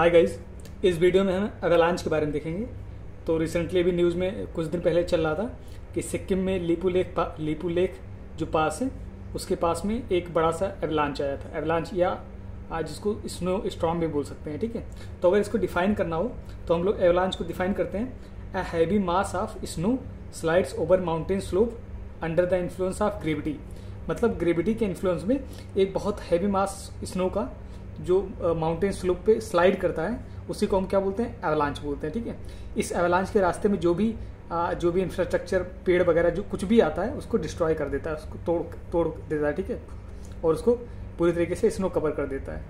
Hi guys, इस video में हम अगालांच के बारे में देखेंगे। तो रिसेंटली अभी न्यूज़ में कुछ दिन पहले चल रहा था कि सिक्किम में लीपू लेक जो पास है उसके पास में एक बड़ा सा अवलांच आया था। अवलांच या आज इसको स्नो स्टॉर्म भी बोल सकते हैं, ठीक है। तो अगर इसको डिफाइन करना हो तो हम लोग अवलांच को डिफाइन करते हैं, a heavy mass of snow slides over mountain slope under the influence of gravity. मतलब ग्रेविटी के इन्फ्लुएंस में एक बहुत हैवी मास स्नो का जो माउंटेन स्लोप पे स्लाइड करता है उसी को हम क्या बोलते हैं, एवलांच बोलते हैं, ठीक है। इस एवलांच के रास्ते में जो भी इंफ्रास्ट्रक्चर, पेड़ वगैरह जो कुछ भी आता है उसको डिस्ट्रॉय कर देता है, उसको तोड़ देता है, ठीक है, और उसको पूरी तरीके से स्नो कवर कर देता है।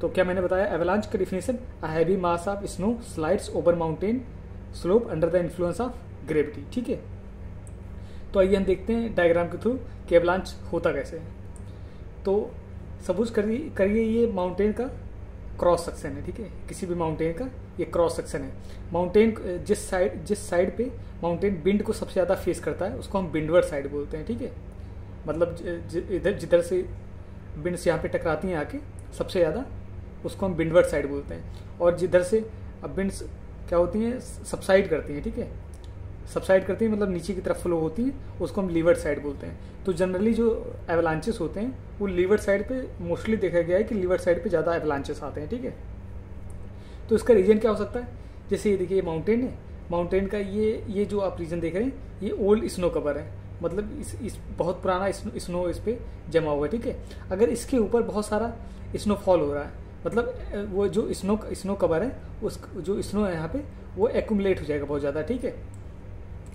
तो क्या मैंने बताया, एवलांच का definition, a heavy mass of snow slides over mountain slope under the influence of gravity, ठीक है। तो आइए हम देखते हैं डायग्राम के थ्रू कि एवलांच होता कैसे है। तो सपोज करिए ये माउंटेन का क्रॉस सेक्शन है, ठीक है, किसी भी माउंटेन का ये क्रॉस सेक्शन है। माउंटेन जिस साइड पे माउंटेन विंड को सबसे ज़्यादा फेस करता है उसको हम विंडवर्ड साइड बोलते हैं, ठीक है। मतलब जिधर से विंड से यहाँ पे टकराती हैं आके सबसे ज़्यादा, उसको हम विंडवर्ड साइड बोलते हैं। और जिधर से अब विंड्स क्या होती हैं, सबसाइड करती हैं, ठीक है, सबसाइड करती हैं मतलब नीचे की तरफ फ्लो होती हैं, उसको हम लीवर्ड साइड बोलते हैं। तो जनरली जो एवलांचेस होते हैं वो लीवर्ड साइड पे मोस्टली देखा गया है कि लीवर्ड साइड पे ज़्यादा एवलांचेस आते हैं, ठीक है। तो इसका रीजन क्या हो सकता है, जैसे ये देखिए माउंटेन है, माउंटेन का ये जो आप रीजन देख रहे हैं ये ओल्ड स्नो कवर है, मतलब इस बहुत पुराना स्नो इस पर जमा हुआ है, ठीक है। अगर इसके ऊपर बहुत सारा स्नोफॉल हो रहा है मतलब वो जो स्नो कवर है उस जो स्नो है यहाँ पर वो एक्यूमुलेट हो जाएगा बहुत ज़्यादा, ठीक है।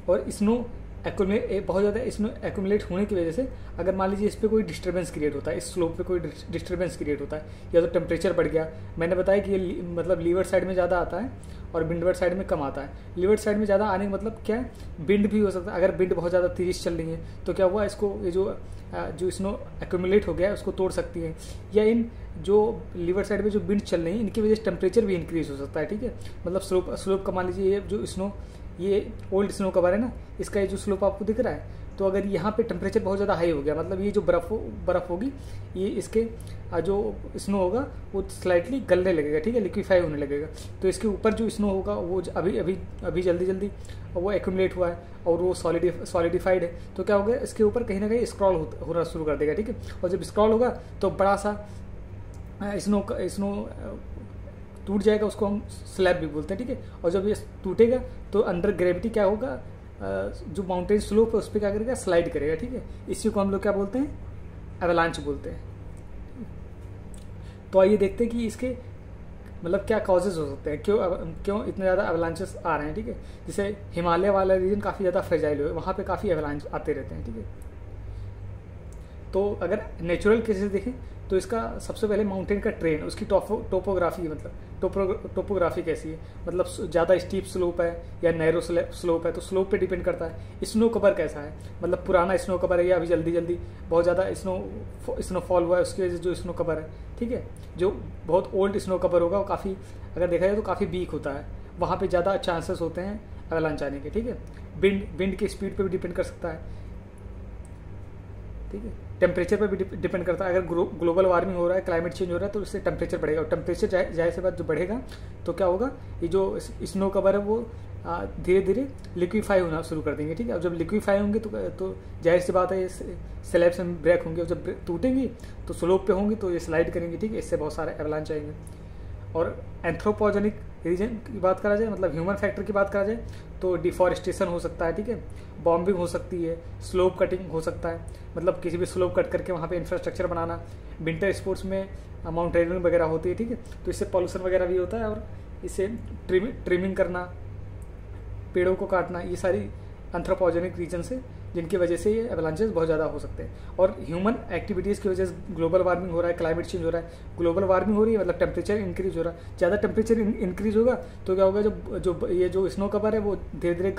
और बहुत ज़्यादा स्नो एक्यूमुलेट होने की वजह से अगर मान लीजिए इस पर कोई डिस्टर्बेंस क्रिएट होता है, इस स्लोप पे कोई डिस्टर्बेंस क्रिएट होता है, या तो टेम्परेचर बढ़ गया, मैंने बताया कि ये मतलब लीवर्ड साइड में ज़्यादा आता है और विंडवर्ड साइड में कम आता है। लीवर्ड साइड में ज़्यादा आने का मतलब क्या है, विंड भी हो सकता है। अगर विंड बहुत ज़्यादा तेज चल रही है तो क्या हुआ, इसको ये जो स्नो एक्यूमुलेट हो गया है उसको तोड़ सकती है, या इन जो लीवर साइड में जो विंड चल रही है इनकी वजह से टेम्परेचर भी इंक्रीज हो सकता है, ठीक है। मतलब स्लोप का मान लीजिए ये जो स्नो, ये ओल्ड स्नो कवर है ना, इसका ये जो स्लोप आपको दिख रहा है, तो अगर यहाँ पे टेम्परेचर बहुत ज़्यादा हाई हो गया मतलब ये जो बर्फ़ होगी ये इसके जो स्नो होगा वो स्लाइटली गलने लगेगा, ठीक है, लिक्विफाई होने लगेगा। तो इसके ऊपर जो स्नो होगा वो अभी जल्दी वो एक्यूमुलेट हुआ है और वो सॉलिडिफाइड है, तो क्या होगा इसके ऊपर कहीं ना कहीं स्क्रॉल होना शुरू कर देगा, ठीक है। और जब स्क्रॉल होगा तो बड़ा सा स्नो टूट जाएगा, उसको हम स्लैब भी बोलते हैं, ठीक है। और जब ये टूटेगा तो अंडर ग्रेविटी क्या होगा, जो माउंटेन स्लोप है उस पर क्या करेगा, स्लाइड करेगा, ठीक है। इसी को हम लोग क्या बोलते हैं, एवलांच बोलते हैं। तो आइए देखते हैं कि इसके मतलब क्या कॉजेज हो सकते हैं, क्यों इतने ज़्यादा एवलांचेस आ रहे हैं, ठीक है। जैसे हिमालय वाला रीजन काफ़ी ज़्यादा फ्रेजाइल है, वहाँ पर काफ़ी एवलांच आते रहते हैं, ठीक है। तो अगर नेचुरल केसेस देखें तो इसका सबसे पहले माउंटेन का ट्रेन, उसकी टोपोग्राफी मतलब टोपोग्राफी कैसी है, मतलब ज़्यादा स्टीप स्लोप है या नैरो स्लोप है, तो स्लोप पे डिपेंड करता है। स्नो कवर कैसा है, मतलब पुराना स्नो कवर है या अभी जल्दी बहुत ज़्यादा स्नोफॉल हुआ है उसकी वजह से जो स्नो कवर है, ठीक है। जो बहुत ओल्ड स्नो कवर होगा वो काफ़ी, अगर देखा जाए तो काफ़ी वीक होता है, वहाँ पर ज़्यादा चांसेस होते हैं एवलांच आने के, ठीक है। विंड की स्पीड पर भी डिपेंड कर सकता है, ठीक है। टेम्परेचर पर भी डिपेंड करता है, अगर ग्लोबल वार्मिंग हो रहा है, क्लाइमेट चेंज हो रहा है तो इससे टेम्परेचर बढ़ेगा, और टेम्परेचर जाहिर सी बात जो बढ़ेगा तो क्या होगा, ये जो स्नो कवर है वो धीरे धीरे लिक्विफाई होना शुरू कर देंगे, ठीक है। और जब लिक्विफाई होंगे तो जाहिर सी बात है ये स्लैब्स में ब्रेक होंगे, और जब टूटेंगी तो स्लोप पे होंगी तो ये स्लाइड करेंगे, ठीक है, इससे बहुत सारे एवलांच आएंगे। और एंथ्रोपोजेनिक रीजन की बात करा जाए, मतलब ह्यूमन फैक्टर की बात करा जाए तो डिफॉरेस्टेशन हो सकता है, ठीक है, बॉम्बिंग हो सकती है, स्लोप कटिंग हो सकता है, मतलब किसी भी स्लोप कट करके वहाँ पे इंफ्रास्ट्रक्चर बनाना। विंटर स्पोर्ट्स में माउंटेनियरिंग वगैरह होती है, ठीक है, तो इससे पॉल्यूशन वगैरह भी होता है, और इससे ट्रिमिंग करना, पेड़ों को काटना, ये सारी एंथ्रोपोजेनिक रीजन से जिनकी वजह से ये एवलांचेस बहुत ज़्यादा हो सकते हैं। और ह्यूमन एक्टिविटीज़ की वजह से ग्लोबल वार्मिंग हो रहा है, क्लाइमेट चेंज हो रहा है, ग्लोबल वार्मिंग हो रही है मतलब टेम्परेचर इंक्रीज हो रहा है। ज़्यादा टेम्परेचर इंक्रीज होगा तो क्या होगा, जो ये जो स्नो कवर है वो धीरे धीरे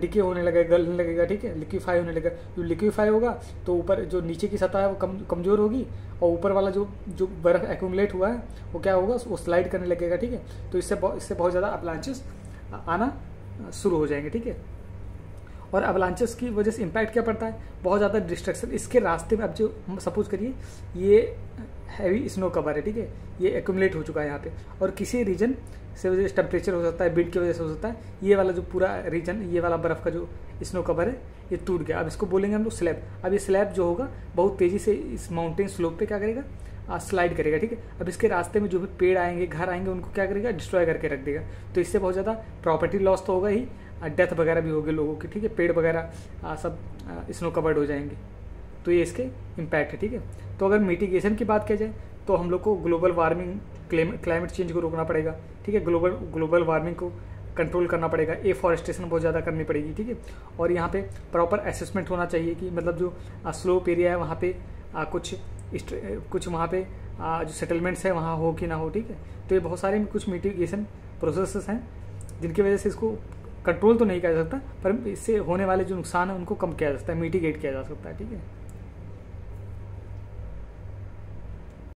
डिके होने लगेगा, गलने लगेगा, ठीक है, लिक्विफाई होने लगेगा। जो लिक्विफाई होगा तो ऊपर जो नीचे की सतह है वो कमज़ोर होगी, और ऊपर वाला जो बर्फ़ एक्यूमुलेट हुआ है वो क्या होगा, वो स्लाइड करने लगेगा, ठीक है। तो इससे बहुत ज़्यादा एवलांचेस आना शुरू हो जाएंगे, ठीक है। और एवलांचेस की वजह से इम्पैक्ट क्या पड़ता है, बहुत ज़्यादा डिस्ट्रक्शन इसके रास्ते में। अब जो सपोज करिए ये हैवी स्नो कवर है, ठीक है, ये एक्यूमुलेट हो चुका है यहाँ पे। और किसी रीजन से वजह से टेम्परेचर हो सकता है, विंड की वजह से हो सकता है, ये वाला जो पूरा रीजन, ये वाला बर्फ़ का जो स्नो कवर है, ये टूट गया। अब इसको बोलेंगे हम लोग स्लैब। अब ये स्लैब जो होगा बहुत तेज़ी से इस माउंटेन स्लोप पे क्या करेगा, स्लाइड करेगा, ठीक है। अब इसके रास्ते में जो भी पेड़ आएंगे, घर आएंगे, उनको क्या करेगा, डिस्ट्रॉय करके रख देगा। तो इससे बहुत ज़्यादा प्रॉपर्टी लॉस तो होगा ही, डेथ वगैरह भी होगी लोगों की, ठीक है, पेड़ वगैरह सब स्नो कवर्ड हो जाएंगे। तो ये इसके इम्पैक्ट है, ठीक है। तो अगर मिटिगेशन की बात किया जाए तो हम लोग को ग्लोबल वार्मिंग, क्लाइमेट चेंज को रोकना पड़ेगा, ठीक है, ग्लोबल वार्मिंग को कंट्रोल करना पड़ेगा, एफॉरेस्टेशन बहुत ज़्यादा करनी पड़ेगी, ठीक है। और यहाँ पे प्रॉपर असेसमेंट होना चाहिए कि मतलब जो स्लोप एरिया है वहाँ पे कुछ वहाँ पे जो सेटलमेंट्स है वहाँ हो कि ना हो, ठीक है। तो ये बहुत सारे कुछ मिटिगेशन प्रोसेस हैं जिनकी वजह से इसको कंट्रोल तो नहीं किया जा सकता, पर इससे होने वाले जो नुकसान है उनको कम किया जा सकता है, मिटिगेट किया जा सकता है, ठीक है।